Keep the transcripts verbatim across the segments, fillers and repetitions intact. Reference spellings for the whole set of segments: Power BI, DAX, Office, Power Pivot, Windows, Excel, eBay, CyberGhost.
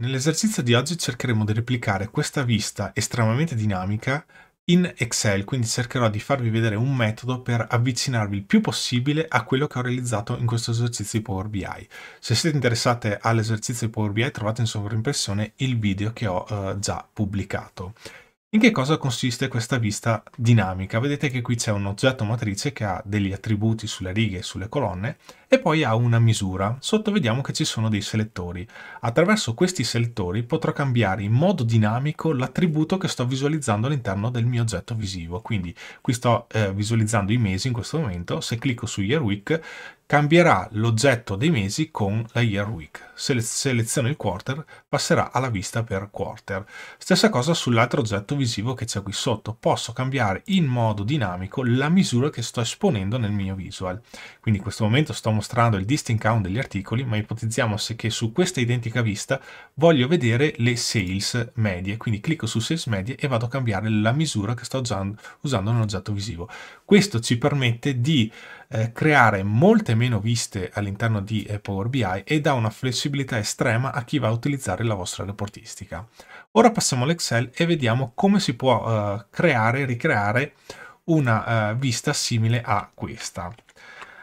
Nell'esercizio di oggi cercheremo di replicare questa vista estremamente dinamica in Excel, quindi cercherò di farvi vedere un metodo per avvicinarvi il più possibile a quello che ho realizzato in questo esercizio di Power B I. Se siete interessati all'esercizio di Power B I trovate in sovraimpressione il video che ho eh, già pubblicato. In che cosa consiste questa vista dinamica? Vedete che qui c'è un oggetto matrice che ha degli attributi sulle righe e sulle colonne e poi ha una misura. Sotto vediamo che ci sono dei selettori. Attraverso questi selettori potrò cambiare in modo dinamico l'attributo che sto visualizzando all'interno del mio oggetto visivo. Quindi qui sto eh, visualizzando i mesi in questo momento. Se clicco su Year Week cambierà l'oggetto dei mesi con la Year Week. Se seleziono il quarter passerà alla vista per quarter. Stessa cosa sull'altro oggetto visivo che c'è qui sotto. Posso cambiare in modo dinamico la misura che sto esponendo nel mio visual. Quindi in questo momento sto mostrando il distinct count degli articoli, ma ipotizziamo che su questa identica vista voglio vedere le sales medie, quindi clicco su sales medie e vado a cambiare la misura che sto usando, usando nell'oggetto visivo. Questo ci permette di eh, creare molte meno viste all'interno di eh, Power B I e dà una flessibilità estrema a chi va a utilizzare la vostra reportistica. Ora passiamo all'Excel e vediamo come si può eh, creare, ricreare una eh, vista simile a questa.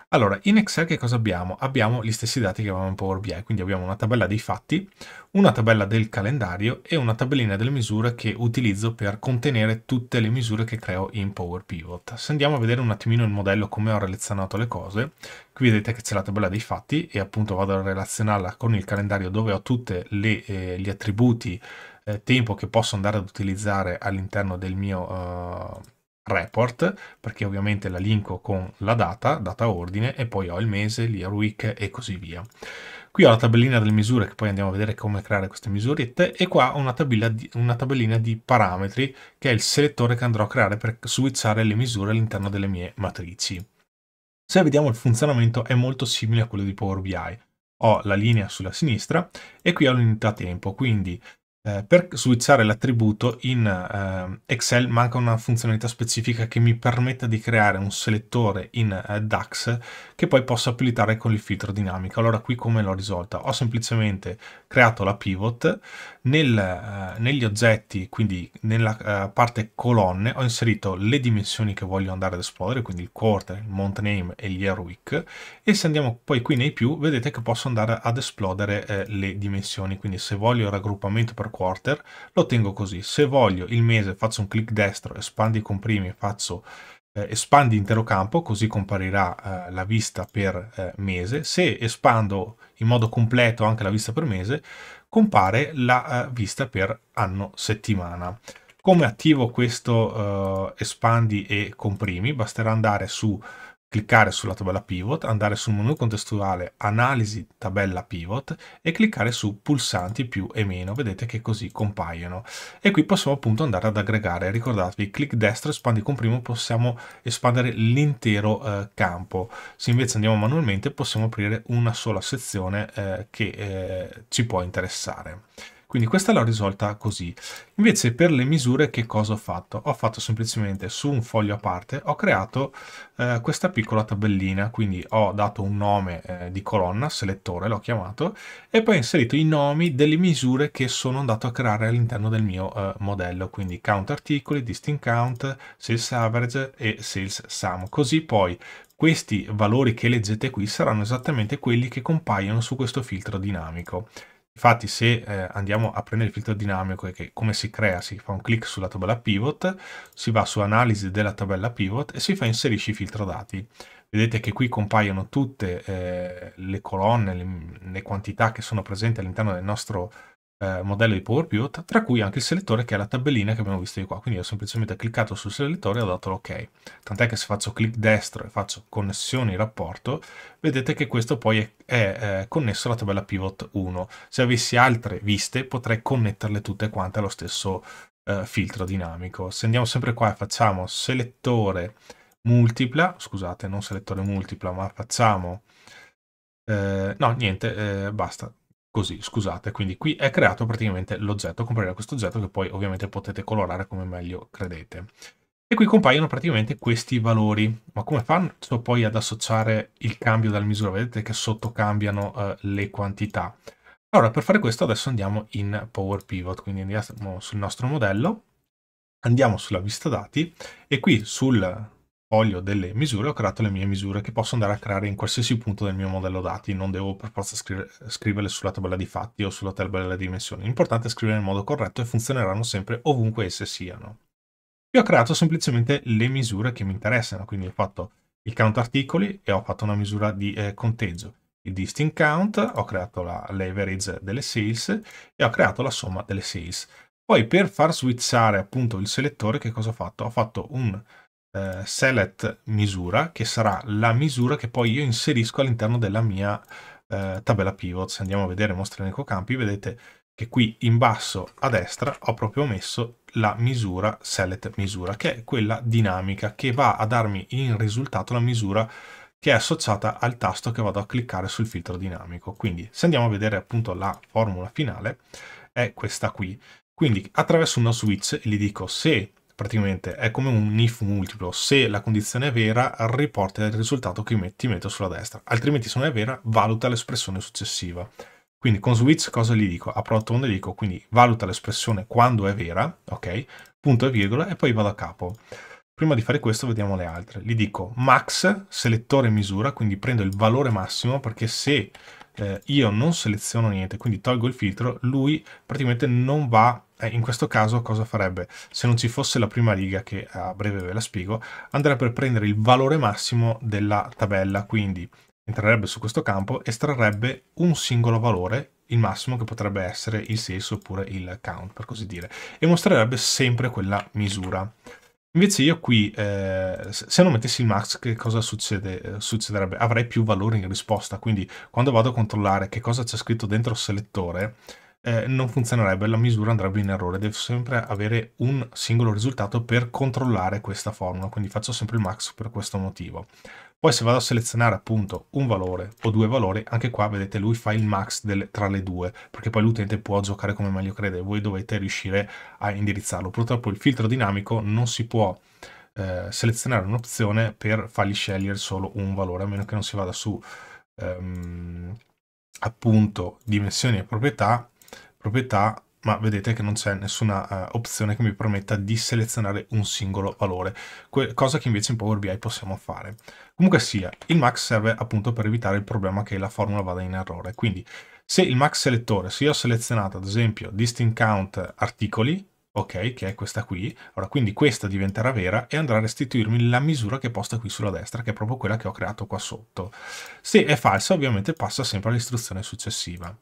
Allora, in Excel che cosa abbiamo? Abbiamo gli stessi dati che avevamo in Power B I, quindi abbiamo una tabella dei fatti, una tabella del calendario e una tabellina delle misure che utilizzo per contenere tutte le misure che creo in Power Pivot. Se andiamo a vedere un attimino il modello, come ho relazionato le cose, qui vedete che c'è la tabella dei fatti e appunto vado a relazionarla con il calendario dove ho tutti eh, gli attributi eh, tempo che posso andare ad utilizzare all'interno del mio... Eh, report, perché ovviamente la linko con la data, data ordine, e poi ho il mese, l'Year Week e così via. Qui ho la tabellina delle misure, che poi andiamo a vedere come creare queste misurette, e qua ho una, di, una tabellina di parametri, che è il selettore che andrò a creare per switchare le misure all'interno delle mie matrici. Se vediamo il funzionamento è molto simile a quello di Power B I. Ho la linea sulla sinistra e qui ho l'unità tempo, quindi per switchare l'attributo in Excel manca una funzionalità specifica che mi permetta di creare un selettore in DAX che poi posso applicare con il filtro dinamico. Allora qui come l'ho risolta? Ho semplicemente creato la pivot, nel, negli oggetti, quindi nella parte colonne, ho inserito le dimensioni che voglio andare ad esplodere, quindi il quarter, il month name e l'Year Week, e se andiamo poi qui nei più vedete che posso andare ad esplodere le dimensioni, quindi se voglio il raggruppamento per quarter lo tengo così, se voglio il mese faccio un clic destro, espandi e comprimi, faccio eh, espandi intero campo, così comparirà eh, la vista per eh, mese, se espando in modo completo anche la vista per mese compare la eh, vista per anno settimana. Come attivo questo eh, espandi e comprimi? Basterà andare su, cliccare sulla tabella pivot, andare sul menu contestuale analisi tabella pivot e cliccare su pulsanti più e meno, vedete che così compaiono e qui possiamo appunto andare ad aggregare. Ricordatevi, clic destro, espandi con primo, possiamo espandere l'intero eh, campo, se invece andiamo manualmente possiamo aprire una sola sezione eh, che eh, ci può interessare. Quindi questa l'ho risolta così. Invece per le misure che cosa ho fatto? Ho fatto semplicemente su un foglio a parte, ho creato eh, questa piccola tabellina, quindi ho dato un nome eh, di colonna, selettore l'ho chiamato, e poi ho inserito i nomi delle misure che sono andato a creare all'interno del mio eh, modello, quindi count articoli, distinct count, sales average e sales sum. Così poi questi valori che leggete qui saranno esattamente quelli che compaiono su questo filtro dinamico. Infatti se eh, andiamo a prendere il filtro dinamico, e che come si crea? Si fa un clic sulla tabella pivot, si va su analisi della tabella pivot e si fa inserisci filtro dati. Vedete che qui compaiono tutte eh, le colonne, le, le quantità che sono presenti all'interno del nostro eh, modello di Power Pivot, tra cui anche il selettore che è la tabellina che abbiamo visto di qua. Quindi ho semplicemente cliccato sul selettore e ho dato l'ok. Tant'è che se faccio clic destro e faccio connessioni rapporto, vedete che questo poi è è eh, connesso alla tabella pivot uno. Se avessi altre viste potrei connetterle tutte quante allo stesso eh, filtro dinamico. Se andiamo sempre qua e facciamo selettore multipla, scusate, non selettore multipla, ma facciamo eh, no niente, eh, basta così, scusate. Quindi qui è creato praticamente l'oggetto, comprerà questo oggetto che poi ovviamente potete colorare come meglio credete. E qui compaiono praticamente questi valori. Ma come faccio poi ad associare il cambio dalla misura? Vedete che sotto cambiano eh, le quantità. Allora, per fare questo adesso andiamo in Power Pivot, quindi andiamo sul nostro modello, andiamo sulla vista dati e qui sul foglio delle misure ho creato le mie misure che posso andare a creare in qualsiasi punto del mio modello dati, non devo per forza scrivere, scriverle sulla tabella di fatti o sulla tabella delle dimensioni, l'importante è scrivere in modo corretto e funzioneranno sempre ovunque esse siano. Io ho creato semplicemente le misure che mi interessano, quindi ho fatto il count articoli e ho fatto una misura di eh, conteggio, il distinct count, ho creato l'average delle sales e ho creato la somma delle sales. Poi per far switchare appunto il selettore che cosa ho fatto? Ho fatto un eh, select misura che sarà la misura che poi io inserisco all'interno della mia eh, tabella pivot. Se andiamo a vedere mostra in ecocampi vedete che qui in basso a destra ho proprio messo la misura select misura, che è quella dinamica che va a darmi in risultato la misura che è associata al tasto che vado a cliccare sul filtro dinamico. Quindi se andiamo a vedere appunto la formula finale è questa qui. Quindi attraverso uno switch gli dico se praticamente è come un if multiplo, se la condizione è vera riporta il risultato che ti metto sulla destra, altrimenti se non è vera valuta l'espressione successiva. Quindi con switch cosa gli dico? Apro la tonda e dico quindi valuta l'espressione quando è vera, ok, punto e virgola e poi vado a capo. Prima di fare questo vediamo le altre. Gli dico max, selettore misura, quindi prendo il valore massimo perché se eh, io non seleziono niente, quindi tolgo il filtro, lui praticamente non va, eh, in questo caso cosa farebbe? Se non ci fosse la prima riga, che a breve ve la spiego, andrebbe per prendere il valore massimo della tabella, quindi entrerebbe su questo campo, estrarrebbe un singolo valore, il massimo che potrebbe essere il sales oppure il count per così dire, e mostrerebbe sempre quella misura. Invece io qui, eh, se non mettessi il max, che cosa succede, succederebbe? Avrei più valori in risposta, quindi quando vado a controllare che cosa c'è scritto dentro il selettore, eh, non funzionerebbe, la misura andrebbe in errore, devo sempre avere un singolo risultato per controllare questa formula, quindi faccio sempre il max per questo motivo. Poi se vado a selezionare appunto un valore o due valori, anche qua vedete lui fa il max del, tra le due, perché poi l'utente può giocare come meglio crede, voi dovete riuscire a indirizzarlo. Purtroppo il filtro dinamico non si può eh, selezionare un'opzione per fargli scegliere solo un valore, a meno che non si vada su ehm, appunto dimensioni e proprietà, proprietà, ma vedete che non c'è nessuna uh, opzione che mi permetta di selezionare un singolo valore, que cosa che invece in Power B I possiamo fare. Comunque sia, il max serve appunto per evitare il problema che la formula vada in errore, quindi se il max selettore, se io ho selezionato ad esempio distinct count articoli, ok, che è questa qui, allora quindi questa diventerà vera e andrà a restituirmi la misura che è posta qui sulla destra, che è proprio quella che ho creato qua sotto. Se è falsa ovviamente passa sempre all'istruzione successiva.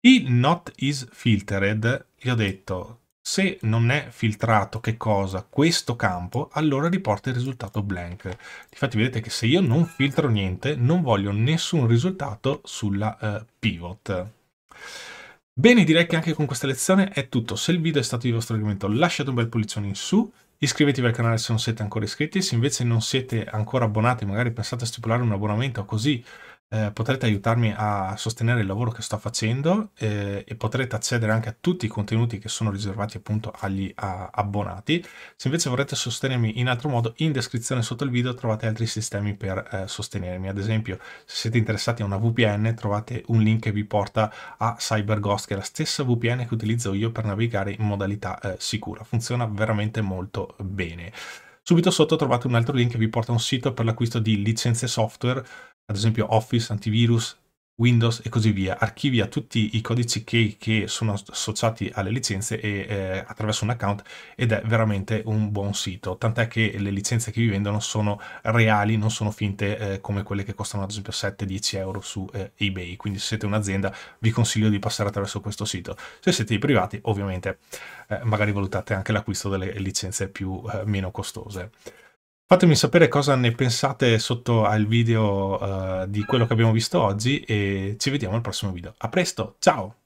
I not is filtered, gli ho detto, se non è filtrato che cosa? Questo campo, allora riporta il risultato blank. Infatti vedete che se io non filtro niente, non voglio nessun risultato sulla eh, pivot. Bene, direi che anche con questa lezione è tutto. Se il video è stato di vostro gradimento lasciate un bel pollicione in su. Iscrivetevi al canale se non siete ancora iscritti, se invece non siete ancora abbonati magari pensate a stipulare un abbonamento così eh, potrete aiutarmi a sostenere il lavoro che sto facendo eh, e potrete accedere anche a tutti i contenuti che sono riservati appunto agli a, abbonati. Se invece vorrete sostenermi in altro modo, in descrizione sotto il video trovate altri sistemi per eh, sostenermi, ad esempio se siete interessati a una V P N trovate un link che vi porta a CyberGhost, che è la stessa V P N che utilizzo io per navigare in modalità eh, sicura, funziona veramente molto bene. Subito sotto trovate un altro link che vi porta a un sito per l'acquisto di licenze software, ad esempio Office, antivirus, Windows e così via. Archivia tutti i codici key che sono associati alle licenze e, eh, attraverso un account, ed è veramente un buon sito, tant'è che le licenze che vi vendono sono reali, non sono finte eh, come quelle che costano ad esempio sette dieci euro su eh, eBay, quindi se siete un'azienda vi consiglio di passare attraverso questo sito. Se siete i privati ovviamente eh, magari valutate anche l'acquisto delle licenze più eh, meno costose. Fatemi sapere cosa ne pensate sotto al video uh, di quello che abbiamo visto oggi e ci vediamo al prossimo video. A presto, ciao!